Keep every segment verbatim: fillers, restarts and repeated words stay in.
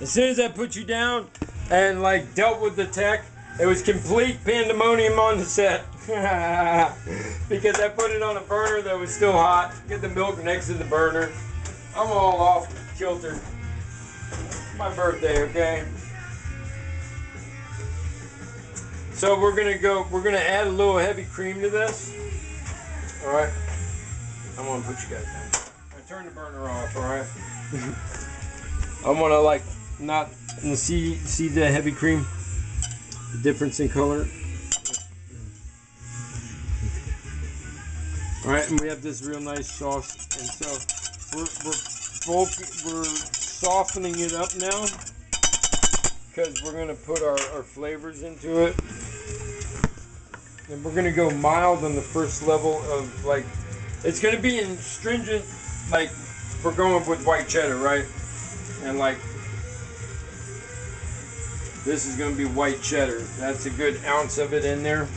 As soon as I put you down and like dealt with the tech, it was complete pandemonium on the set. Because I put it on a burner that was still hot. Get the milk next to the burner. I'm all off kilter. It's my birthday, okay? So we're gonna go, we're gonna add a little heavy cream to this. Alright. I'm gonna put you guys down. I turn the burner off, alright? I'm gonna like not see see the heavy cream, the difference in color. Alright, and we have this real nice sauce, and so we're we're, we're softening it up now, because we're going to put our, our flavors into it. And we're going to go mild on the first level of, like, it's going to be astringent, like, we're going with white cheddar, right? And, like, this is going to be white cheddar. That's a good ounce of it in there.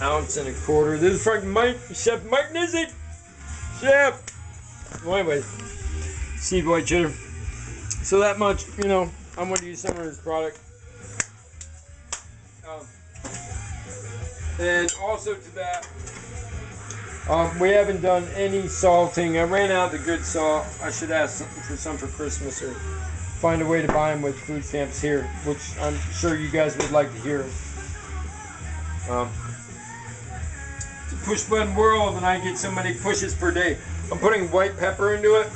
Ounce and a quarter. This is from Mike, Chef Mike Nizzet. Chef! Well, anyways, seed white cheddar. So that much, you know. I'm going to use some of this product. Um, and also to that, um, we haven't done any salting. I ran out of the good salt. I should ask for some for Christmas or find a way to buy them with food stamps here, which I'm sure you guys would like to hear. Um, it's a push button world, and I get so many pushes per day. I'm putting white pepper into it.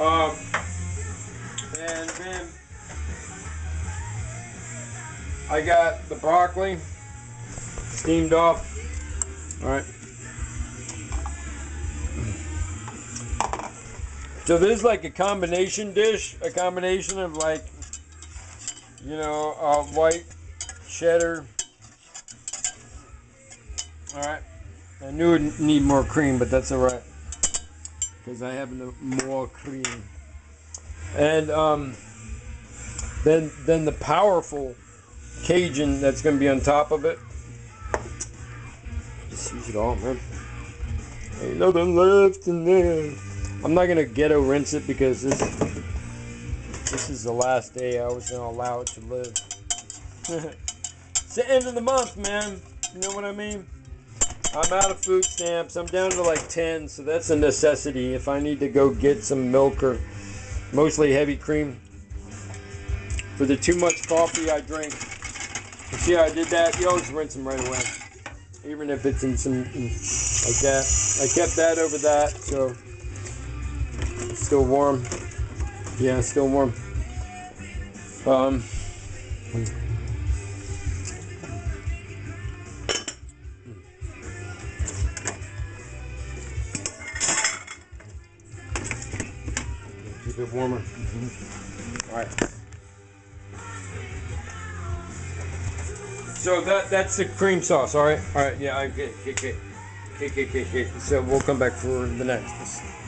Um, And then I got the broccoli steamed off. Alright. So this is like a combination dish, a combination of like, you know, uh, white cheddar. Alright. I knew it need more cream, but that's alright. Because I have no more cream. And um, then then the powerful Cajun that's going to be on top of it. Just use it all, man. Ain't nothing left in there. I'm not going to ghetto rinse it because this this is the last day I was going to allow it to live. It's the end of the month, man. You know what I mean? I'm out of food stamps. I'm down to like ten, so that's a necessity. If I need to go get some milk or mostly heavy cream for the too much coffee I drink. You see how I did that? You always rinse them right away, even if it's in some like that. I kept that over that, so it's still warm. Yeah, it's still warm. Um, Bit warmer. Mm-hmm. All right. So that that's the cream sauce. All right. All right. Yeah. I get get get get get get. So we'll come back for the next.